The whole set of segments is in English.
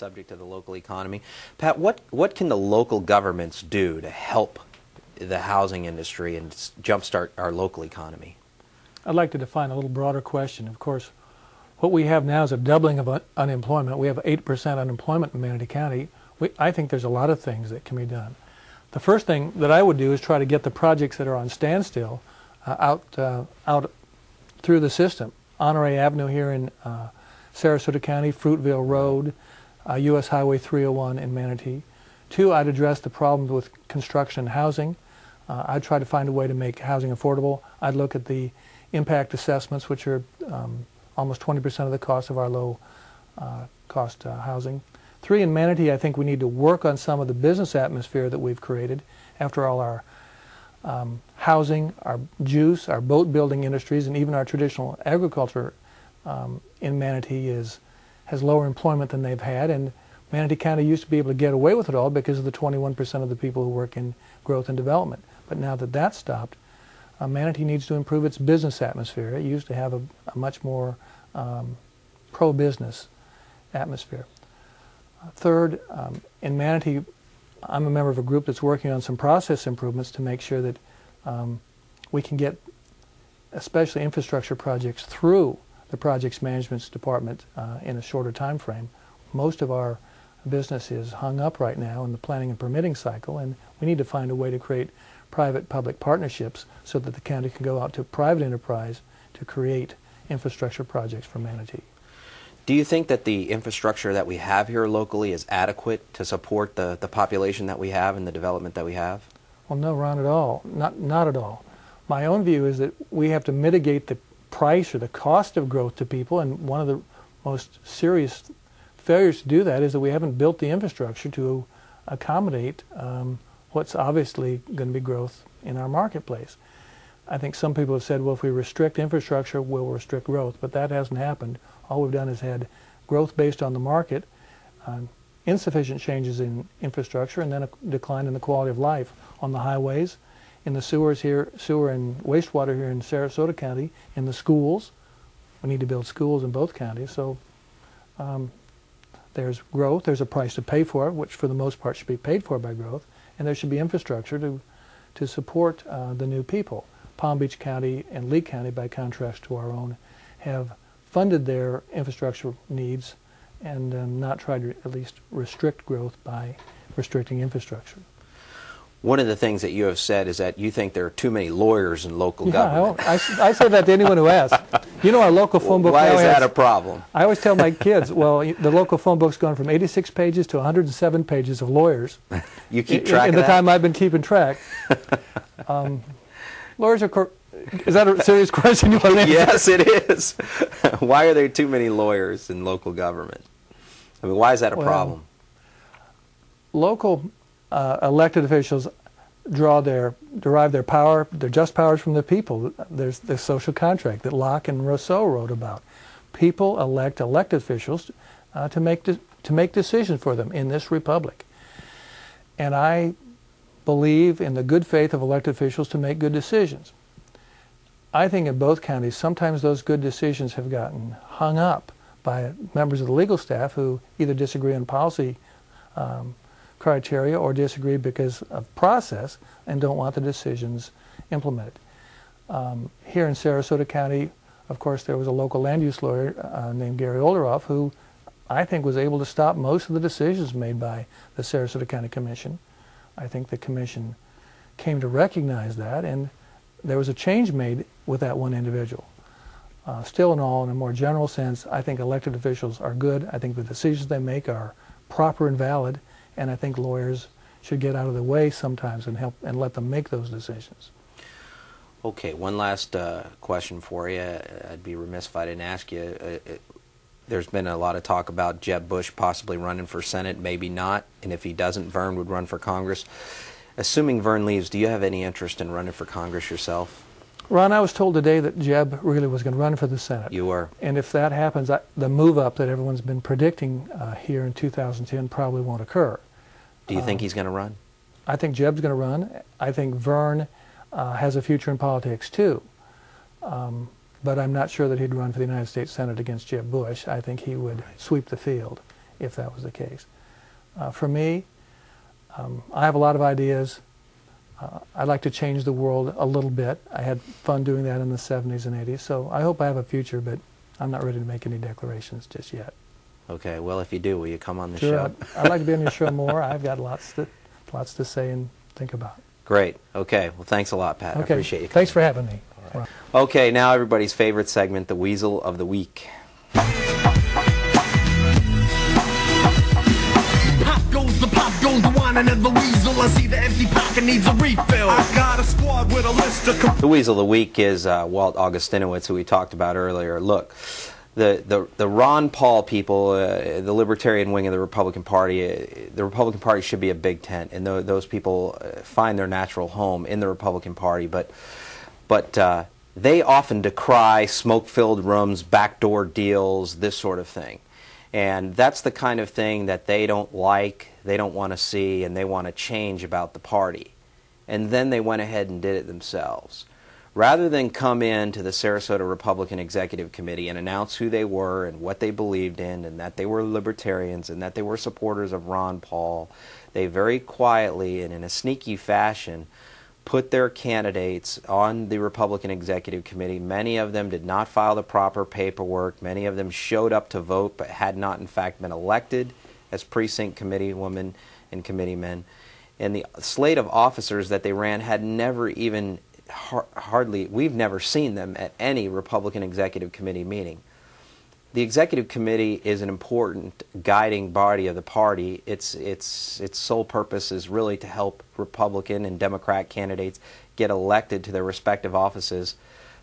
subject of the local economy. Pat, what can the local governments do to help the housing industry and jumpstart our local economy? I'd like to define a little broader question. Of course, what we have now is a doubling of unemployment. We have 8% unemployment in Manatee County. I think there's a lot of things that can be done. The first thing that I would do is try to get the projects that are on standstill out through the system. Honoré Avenue here in Sarasota County, Fruitville Road, U.S. Highway 301 in Manatee. 2, I'd address the problems with construction and housing. I'd try to find a way to make housing affordable. I'd look at the impact assessments, which are almost 20% of the cost of our low-cost housing. 3, in Manatee, I think we need to work on some of the business atmosphere that we've created. After all, our housing, our juice, our boat building industries, and even our traditional agriculture in Manatee has lower employment than they've had, and Manatee County used to be able to get away with it all because of the 21% of the people who work in growth and development. But now that that's stopped, Manatee needs to improve its business atmosphere. It used to have a much more pro-business atmosphere. 3rd, in Manatee, I'm a member of a group that's working on some process improvements to make sure that we can get especially infrastructure projects through the projects management department in a shorter time frame. Most of our business is hung up right now in the planning and permitting cycle, and we need to find a way to create private-public partnerships so that the county can go out to private enterprise to create infrastructure projects for Manatee. Do you think that the infrastructure that we have here locally is adequate to support the population that we have and the development that we have? Well, no, Ron, at all. Not at all. My own view is that we have to mitigate the price or the cost of growth to people, and one of the most serious failures to do that is that we haven't built the infrastructure to accommodate what's obviously going to be growth in our marketplace. I think some people have said, well, if we restrict infrastructure, we'll restrict growth, but that hasn't happened. All we've done is had growth based on the market, insufficient changes in infrastructure, and then a decline in the quality of life on the highways, in the sewers here, sewer and wastewater here in Sarasota County, in the schools. We need to build schools in both counties, so there's growth, there's a price to pay for it, which for the most part should be paid for by growth, and there should be infrastructure to support the new people. Palm Beach County and Lee County, by contrast to our own, have funded their infrastructure needs and not tried to at least restrict growth by restricting infrastructure. One of the things that you have said is that you think there are too many lawyers in local government. I say that to anyone who asks. You know, our local phone book... Why is that a problem? I always tell my kids, well, the local phone book's gone from 86 pages to 107 pages of lawyers. You keep track of that? In the time I've been keeping track. Lawyers are... Is that a serious question you want to answer? Yes, it is. Why are there too many lawyers in local government? I mean, why is that a problem? Local... elected officials derive their power, their just powers from the people. There's the social contract that Locke and Rousseau wrote about. People elect elected officials to make decisions for them in this republic. And I believe in the good faith of elected officials to make good decisions. I think in both counties, sometimes those good decisions have gotten hung up by members of the legal staff who either disagree on policy criteria or disagree because of process and don't want the decisions implemented. Here in Sarasota County, of course, there was a local land use lawyer named Gary Olderoff who I think was able to stop most of the decisions made by the Sarasota County Commission. I think the commission came to recognize that, and there was a change made with that one individual. Still in all, in a more general sense, I think elected officials are good. I think the decisions they make are proper and valid, and I think lawyers should get out of the way sometimes and help and let them make those decisions. Okay, one last question for you. I'd be remiss if I didn't ask you. There's been a lot of talk about Jeb Bush possibly running for Senate, maybe not, and if he doesn't, Vern would run for Congress. Assuming Vern leaves, do you have any interest in running for Congress yourself? Ron, I was told today that Jeb really was going to run for the Senate. You were. And if that happens, the move-up that everyone's been predicting here in 2010 probably won't occur. Do you think he's going to run? I think Jeb's going to run. I think Vern has a future in politics, too. But I'm not sure that he'd run for the United States Senate against Jeb Bush. I think he would sweep the field. if that was the case. For me, I have a lot of ideas. I'd like to change the world a little bit. I had fun doing that in the 70s and 80s, so I hope I have a future, but I'm not ready to make any declarations just yet. Okay, well, if you do, will you come on the show? I'd like to be on your show more. I've got lots to say and think about. Great. Okay, well, thanks a lot, Pat. Okay. I appreciate you coming. Thanks for having me. All right. Okay, now everybody's favorite segment, the Weasel of the Week. The Weasel of the Week is Walt Augustinowicz, who we talked about earlier. Look, the Ron Paul people, the libertarian wing of the Republican Party, the Republican Party should be a big tent, and those people find their natural home in the Republican Party, but they often decry smoke-filled rooms, backdoor deals, this sort of thing. And that's the kind of thing that they don't like, they don't want to see, and they want to change about the party. And then they went ahead and did it themselves. Rather than come in to the Sarasota Republican Executive Committee and announce who they were and what they believed in and that they were libertarians and that they were supporters of Ron Paul, they very quietly and in a sneaky fashion put their candidates on the Republican Executive Committee. Many of them did not file the proper paperwork. Many of them showed up to vote but had not, in fact, been elected as precinct committee women and committee men. And the slate of officers that they ran had never even, hardly, we've never seen them at any Republican Executive Committee meeting. The Executive Committee is an important guiding body of the party. Its sole purpose is really to help Republican and Democrat candidates get elected to their respective offices.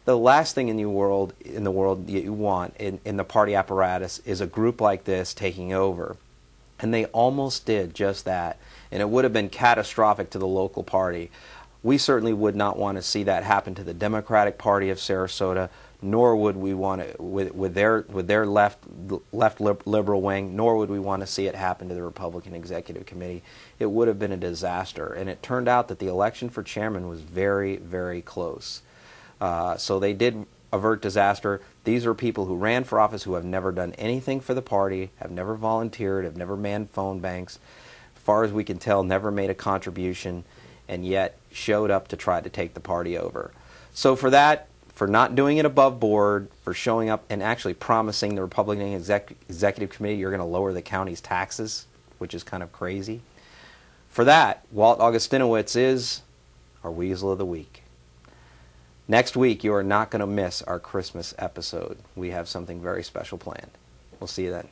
The last thing in the world you want in the party apparatus is a group like this taking over. And they almost did just that. And it would have been catastrophic to the local party. We certainly would not want to see that happen to the Democratic Party of Sarasota, nor would we want to, with their left liberal wing, nor would we want to see it happen to the Republican Executive Committee. It would have been a disaster, and it turned out that the election for chairman was very, very close. So they did avert disaster. These are people who ran for office who have never done anything for the party, have never volunteered, have never manned phone banks, as far as we can tell, never made a contribution, and yet showed up to try to take the party over. So for that, for not doing it above board, for showing up and actually promising the Republican Executive Committee you're going to lower the county's taxes, which is kind of crazy. For that, Walt Augustinowicz is our Weasel of the Week. Next week, you are not going to miss our Christmas episode. We have something very special planned. We'll see you then.